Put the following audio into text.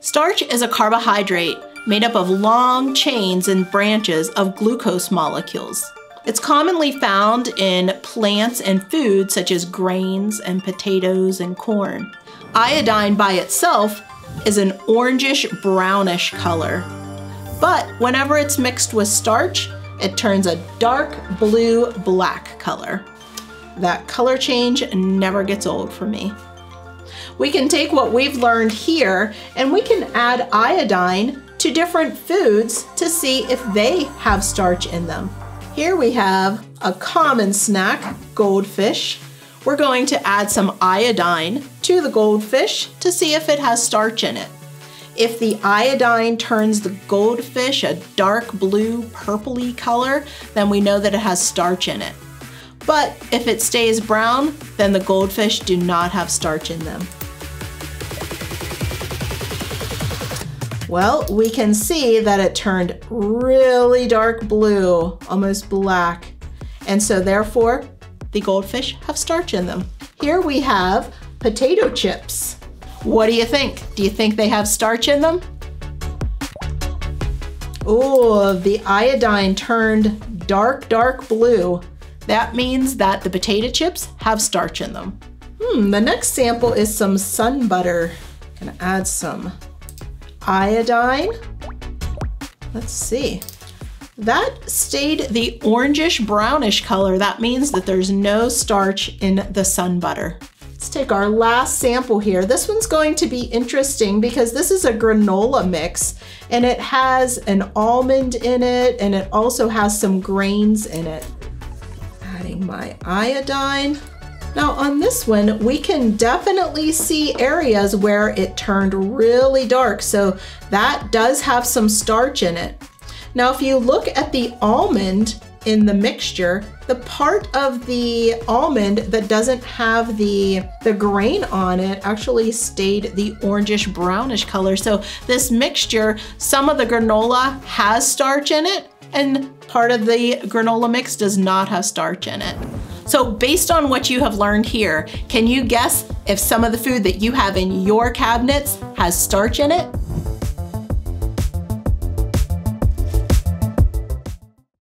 Starch is a carbohydrate made up of long chains and branches of glucose molecules. It's commonly found in plants and foods such as grains and potatoes and corn. Iodine by itself is an orangish-brownish color, but whenever it's mixed with starch, it turns a dark blue-black color. That color change never gets old for me. We can take what we've learned here and we can add iodine to different foods to see if they have starch in them. Here we have a common snack, goldfish. We're going to add some iodine to the goldfish to see if it has starch in it. If the iodine turns the goldfish a dark blue, purpley color, then we know that it has starch in it. But if it stays brown, then the goldfish do not have starch in them. Well, we can see that it turned really dark blue, almost black. And so therefore, the goldfish have starch in them. Here we have potato chips. What do you think? Do you think they have starch in them? Oh, the iodine turned dark, dark blue. That means that the potato chips have starch in them. The next sample is some sun butter. I'm gonna add some iodine. Let's see. That stayed the orangish brownish color. That means that there's no starch in the sun butter. Let's take our last sample here. This one's going to be interesting because this is a granola mix and it has an almond in it and it also has some grains in it. Adding my iodine. Now on this one, we can definitely see areas where it turned really dark, so that does have some starch in it. Now if you look at the almond in the mixture, the part of the almond that doesn't have the grain on it actually stayed the orangish brownish color. So this mixture, some of the granola has starch in it and part of the granola mix does not have starch in it. So based on what you have learned here, can you guess if some of the food that you have in your cabinets has starch in it?